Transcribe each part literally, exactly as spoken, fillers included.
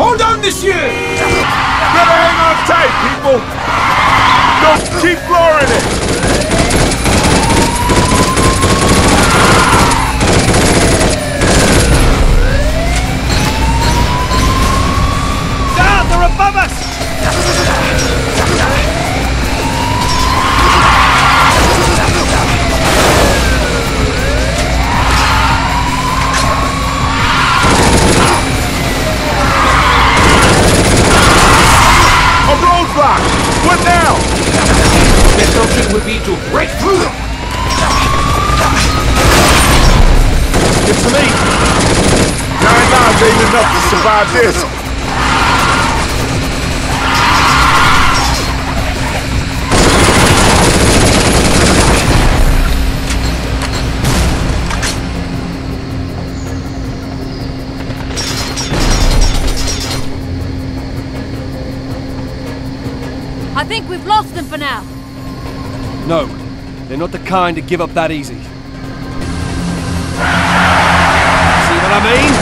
Hold on, monsieur! Better hang on tight, people! Don't keep lowering it! Down! They're above us! What now? Best option would be to break through them! It's me! Nine lives ain't enough to survive this! I think we've lost them for now. No, they're not the kind to give up that easy. See what I mean?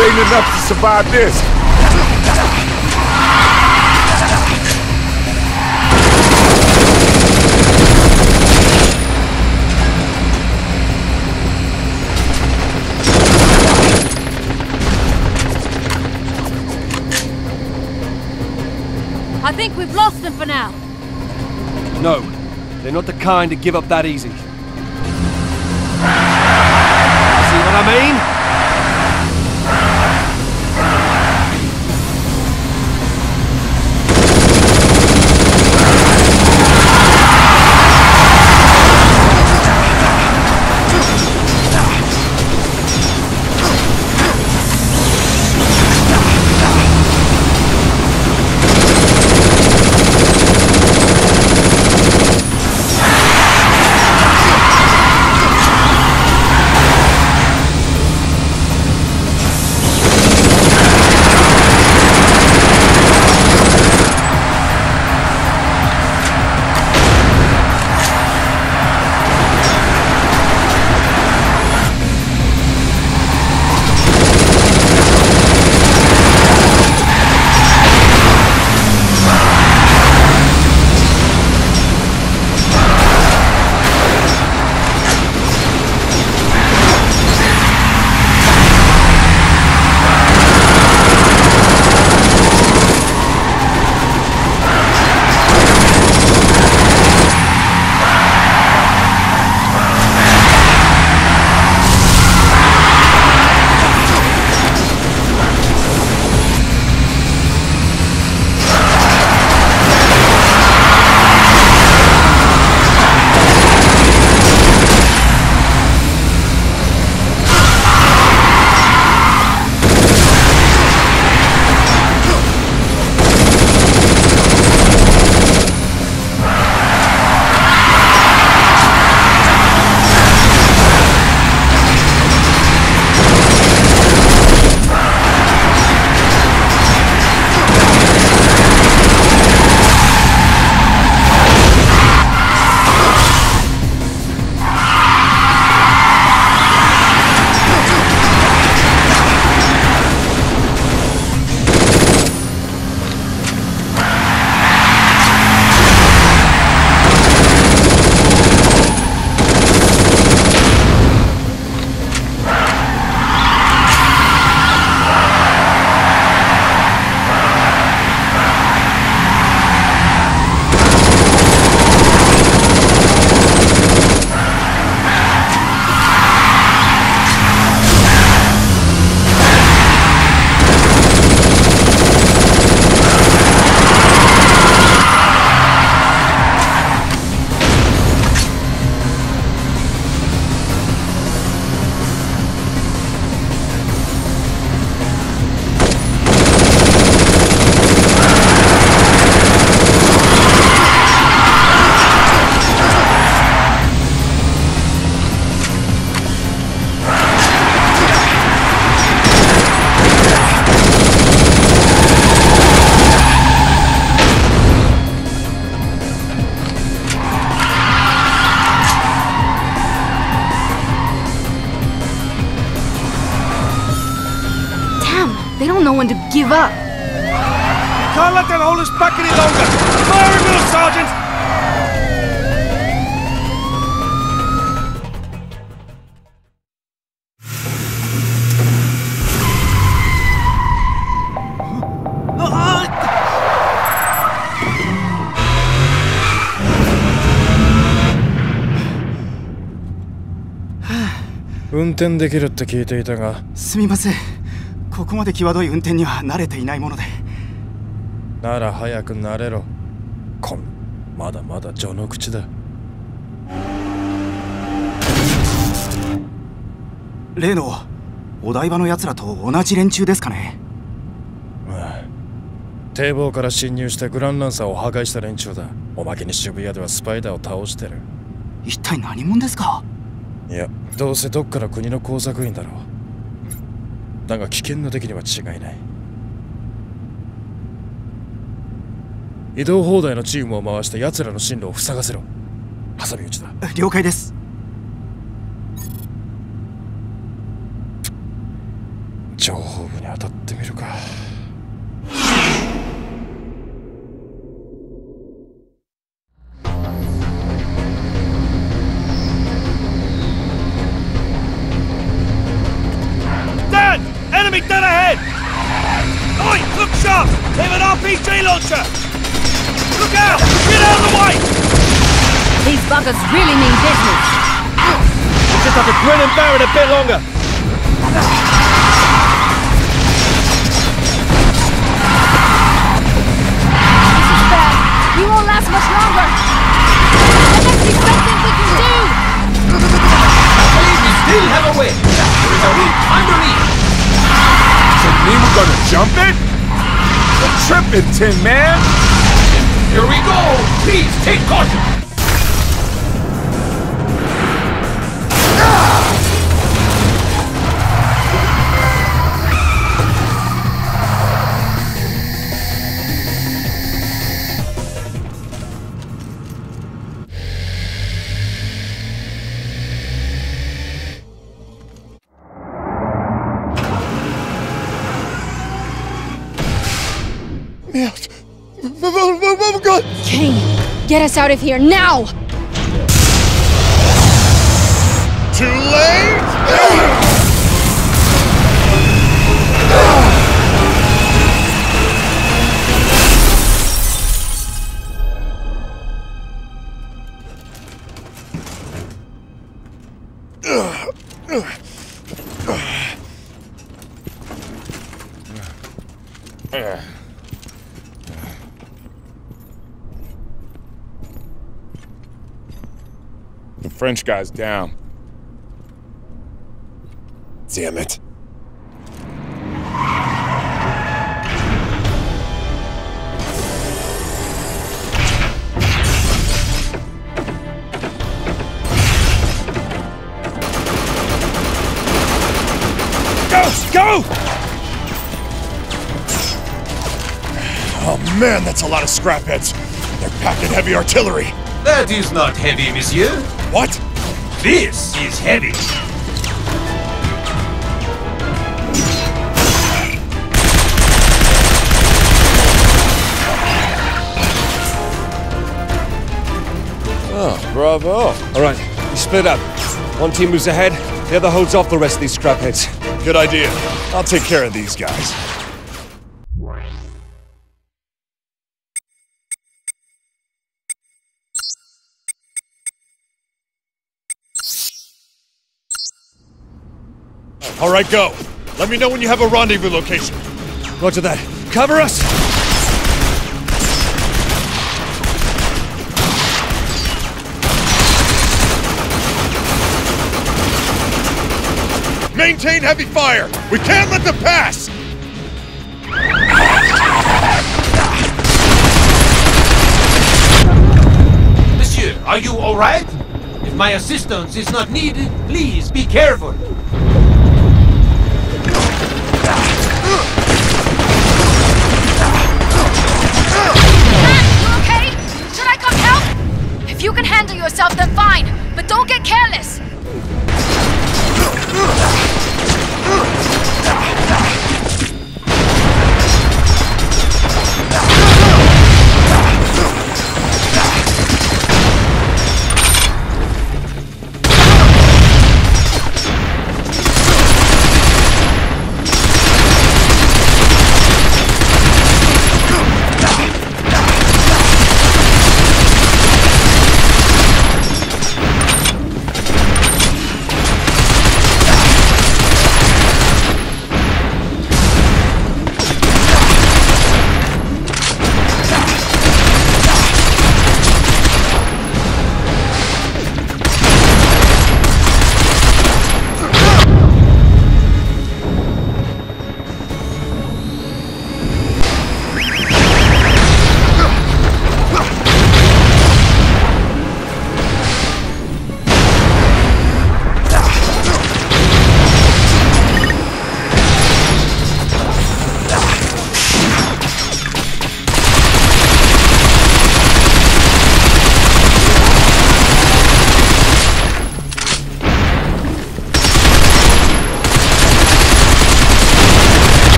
Ain't enough to survive this. I think we've lost them for now. No, they're not the kind to give up that easy. See what I mean? don't know when to give up. You can't let them hold us back any longer. Fire him, little sergeant!運転できるって聞いていたが。すみません。ここまで際どい運転には慣れていないもので。なら早く慣れろ。こん、まだまだ序の口だ。例のお台場の奴らと同じ連中ですかね。ああ、堤防から侵入してグランランサーを破壊した連中だ。おまけに渋谷ではスパイダーを倒してる。一体何者ですか。いや、どうせどっかの国の工作員だろう。だが危険な敵には違いない。移動放題のチームを回して奴らの進路を塞がせろ。挟み撃ちだ。了解です。情報部に当たってみるか。P J launcher! Look out! Get out of the way! These buggers really mean business. We'll just have to grin and bear it a bit longer. This is bad. We won't last much longer. What else do you think we can do? I believe we still have a way. There is a route underneath. Does it mean we're gonna jump it? Tripping, Tin Man! Here we go! Please, take caution! Get us out of here now! Too late? French guy's down. Damn it. Go! Go! Oh man, that's a lot of scrap heads. They're packed in heavy artillery. That is not heavy, monsieur. What? This is heavy. Oh, bravo. All right, we split up. One team moves ahead, the other holds off the rest of these scrap heads. Good idea. I'll take care of these guys. All right, go. Let me know when you have a rendezvous location. Roger that. Cover us! Maintain heavy fire. We can't let them pass! Monsieur, are you all right? If my assistance is not needed, please be careful. If you can handle yourself, then fine, but don't get careless!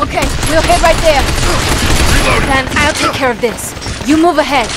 Okay, we'll head right there. Reloading. Then I'll take care of this. You move ahead.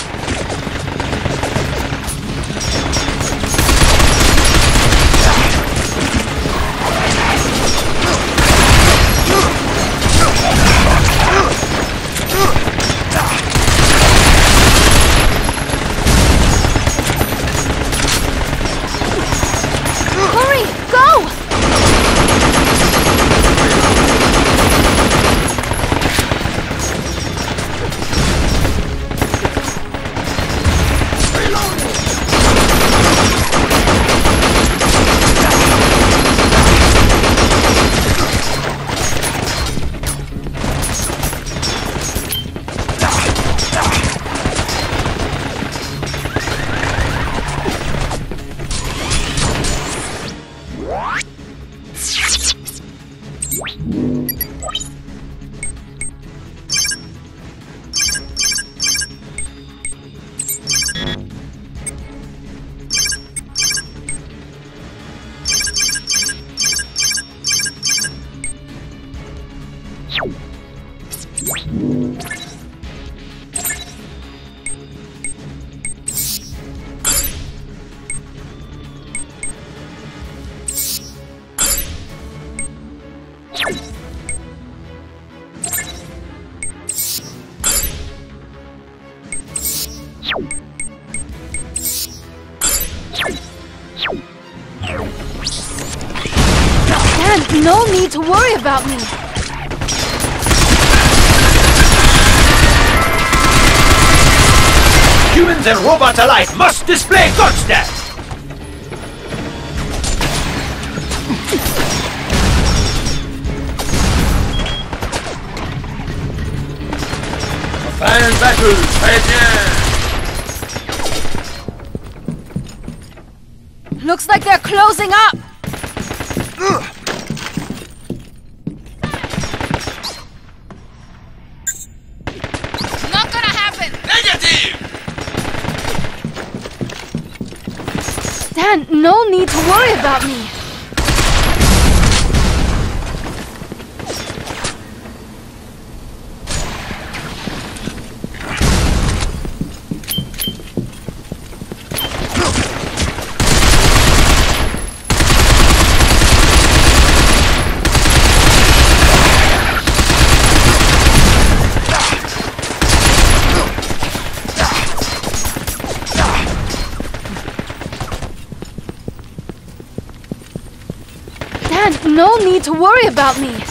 No need to worry about me. Humans and robots alike must display good stats. Final battle, right. Looks like they're closing up. Ugh. No need to worry about me. No need to worry about me.